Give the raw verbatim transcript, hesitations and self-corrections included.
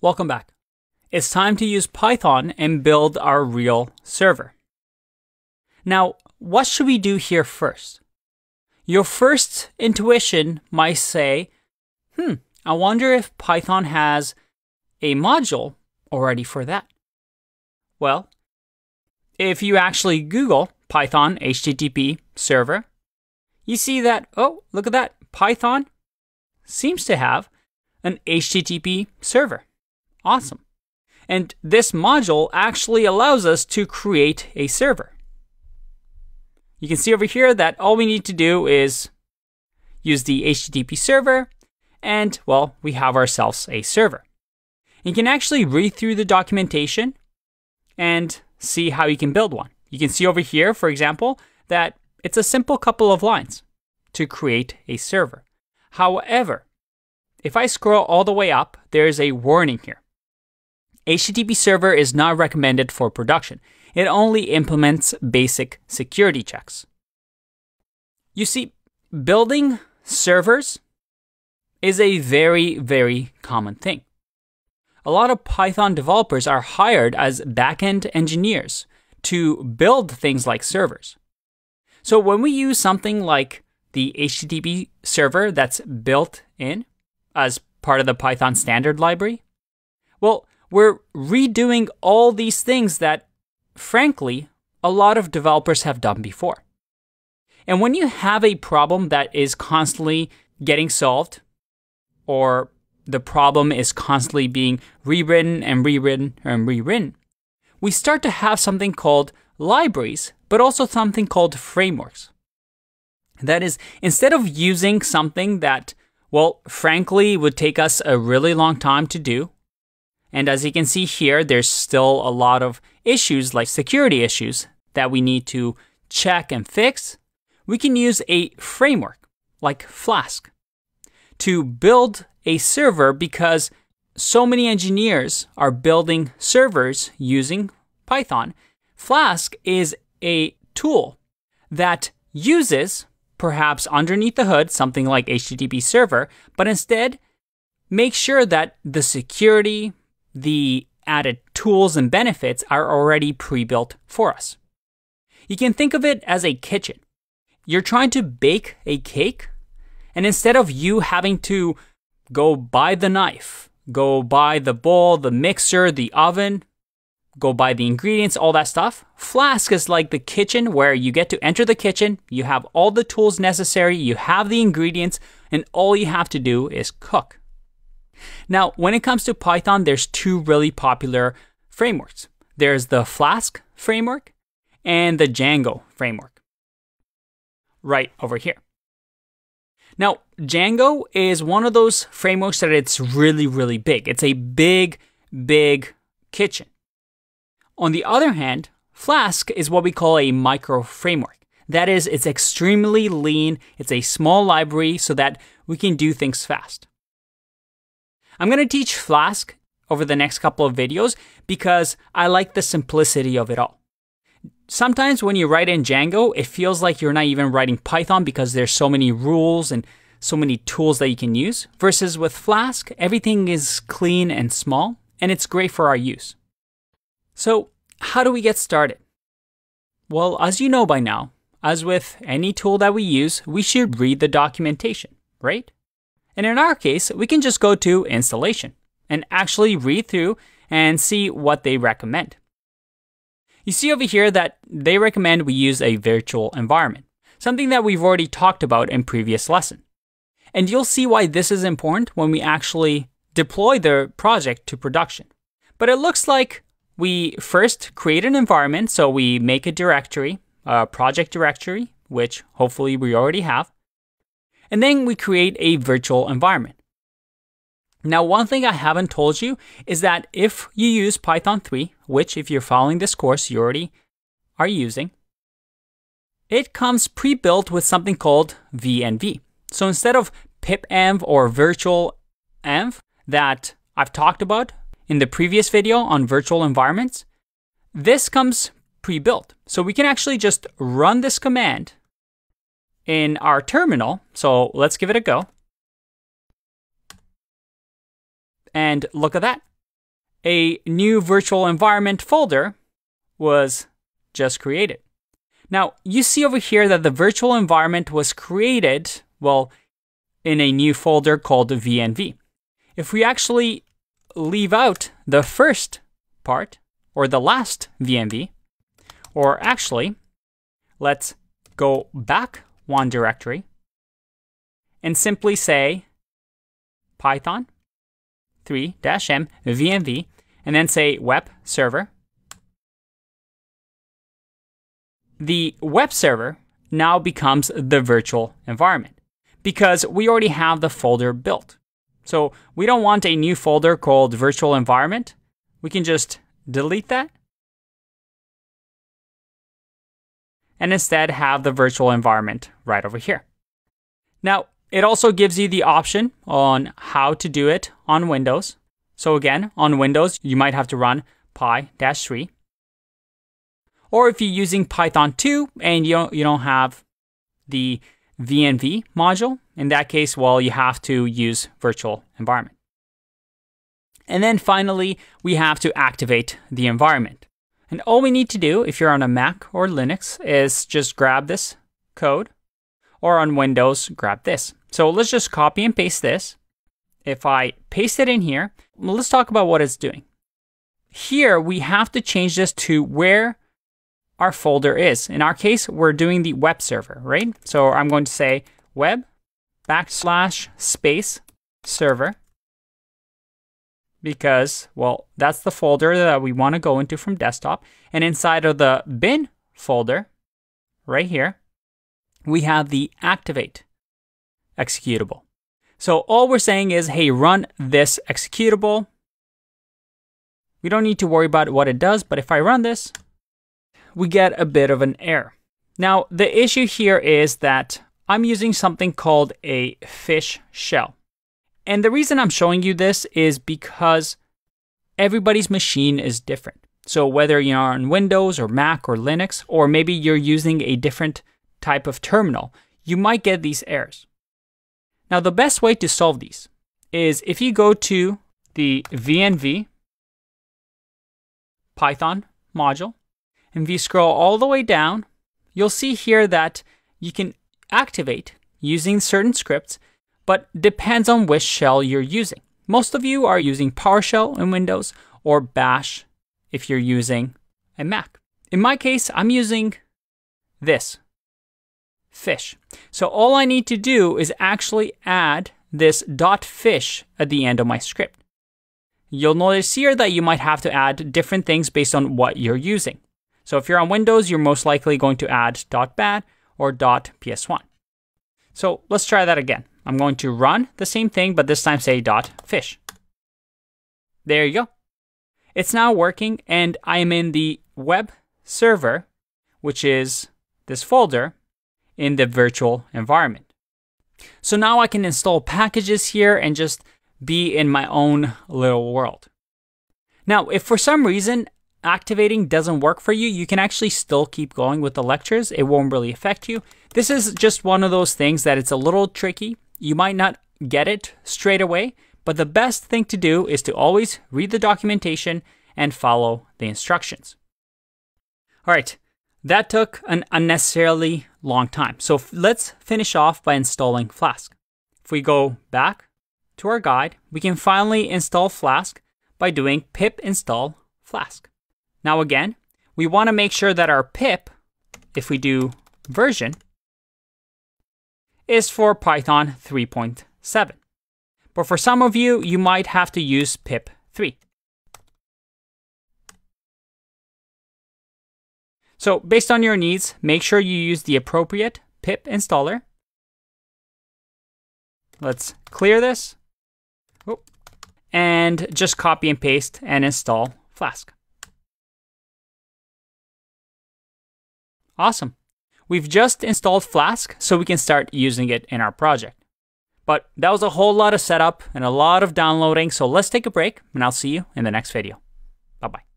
Welcome back. It's time to use Python and build our real server. Now, what should we do here first? Your first intuition might say, hmm, I wonder if Python has a module already for that. Well, if you actually Google Python H T T P server, you see that, oh, look at that, Python seems to have an H T T P server. Awesome. And this module actually allows us to create a server. You can see over here that all we need to do is use the H T T P server, and well, we have ourselves a server. You can actually read through the documentation and see how you can build one. You can see over here, for example, that it's a simple couple of lines to create a server. However, if I scroll all the way up, there's a warning here. H T T P server is not recommended for production. It only implements basic security checks. You see, building servers is a very, very common thing. A lot of Python developers are hired as backend engineers to build things like servers. So when we use something like the H T T P server that's built in as part of the Python standard library, well, we're redoing all these things that, frankly, a lot of developers have done before. And when you have a problem that is constantly getting solved, or the problem is constantly being rewritten and rewritten and rewritten, we start to have something called libraries, but also something called frameworks. That is, instead of using something that, well, frankly, would take us a really long time to do, and as you can see here, there's still a lot of issues like security issues that we need to check and fix, we can use a framework like Flask to build a server because so many engineers are building servers using Python. Flask is a tool that uses, perhaps underneath the hood, something like H T T P server, but instead make sure that the security, the added tools and benefits are already pre-built for us. You can think of it as a kitchen. You're trying to bake a cake, and instead of you having to go buy the knife, go buy the bowl, the mixer, the oven, go buy the ingredients, all that stuff, Flask is like the kitchen where you get to enter the kitchen, you have all the tools necessary, you have the ingredients, and all you have to do is cook. Now, when it comes to Python, there's two really popular frameworks. There's the Flask framework and the Django framework, right over here. Now, Django is one of those frameworks that it's really, really big. It's a big, big kitchen. On the other hand, Flask is what we call a micro framework. That is, it's extremely lean, it's a small library so that we can do things fast. I'm going to teach Flask over the next couple of videos because I like the simplicity of it all. Sometimes when you write in Django, it feels like you're not even writing Python because there's so many rules and so many tools that you can use. Versus with Flask, everything is clean and small, and it's great for our use. So how do we get started? Well, as you know by now, as with any tool that we use, we should read the documentation, right? And in our case, we can just go to installation and actually read through and see what they recommend. You see over here that they recommend we use a virtual environment, something that we've already talked about in previous lesson. And you'll see why this is important when we actually deploy the project to production. But it looks like we first create an environment, so we make a directory, a project directory, which hopefully we already have. And then we create a virtual environment. Now, one thing I haven't told you is that if you use Python three, which if you're following this course, you already are using, it comes pre-built with something called V N V. So instead of pipenv or virtual env that I've talked about in the previous video on virtual environments, this comes pre-built. So we can actually just run this command in our terminal, so let's give it a go. And look at that, a new virtual environment folder was just created. Now, you see over here that the virtual environment was created, well, in a new folder called V N V. If we actually leave out the first part, or the last V N V, or actually, let's go back one directory and simply say Python three dash m V N V, and then say web server. The web server now becomes the virtual environment because we already have the folder built. So we don't want a new folder called virtual environment. We can just delete that and instead have the virtual environment right over here. Now, it also gives you the option on how to do it on Windows. So again, on Windows, you might have to run py dash three. Or if you're using Python two and you don't, you don't have the V N V module, in that case, well, you have to use virtual environment. And then finally, we have to activate the environment. And all we need to do, if you're on a Mac or Linux, is just grab this code, or on Windows, grab this. So let's just copy and paste this. If I paste it in here, let's talk about what it's doing. Here, we have to change this to where our folder is. In our case, we're doing the web server, right? So I'm going to say web backslash space server, because, well, that's the folder that we want to go into from desktop. And inside of the bin folder, right here, we have the activate executable. So all we're saying is, hey, run this executable. We don't need to worry about what it does, but if I run this, we get a bit of an error. Now, the issue here is that I'm using something called a fish shell. And the reason I'm showing you this is because everybody's machine is different. So whether you're on Windows or Mac or Linux, or maybe you're using a different type of terminal, you might get these errors. Now, the best way to solve these is if you go to the V N V Python module, and if you scroll all the way down, you'll see here that you can activate using certain scripts, but depends on which shell you're using. Most of you are using PowerShell in Windows, or Bash if you're using a Mac. In my case, I'm using this, fish. So all I need to do is actually add this .fish at the end of my script. You'll notice here that you might have to add different things based on what you're using. So if you're on Windows, you're most likely going to add .bat or .ps one. So let's try that again. I'm going to run the same thing, but this time say .fish. There you go. It's now working, and I am in the web server, which is this folder, in the virtual environment. So now I can install packages here and just be in my own little world. Now, if for some reason activating doesn't work for you, you can actually still keep going with the lectures. It won't really affect you. This is just one of those things that it's a little tricky. You might not get it straight away, but the best thing to do is to always read the documentation and follow the instructions. All right, that took an unnecessarily long time. So let's finish off by installing Flask. If we go back to our guide, we can finally install Flask by doing pip install Flask. Now again, we want to make sure that our pip, if we do version, is for Python three point seven. But for some of you, you might have to use pip three. So based on your needs, make sure you use the appropriate pip installer. Let's clear this. Oh, and just copy and paste and install Flask. Awesome. We've just installed Flask, so we can start using it in our project. But that was a whole lot of setup and a lot of downloading, so let's take a break, and I'll see you in the next video. Bye-bye.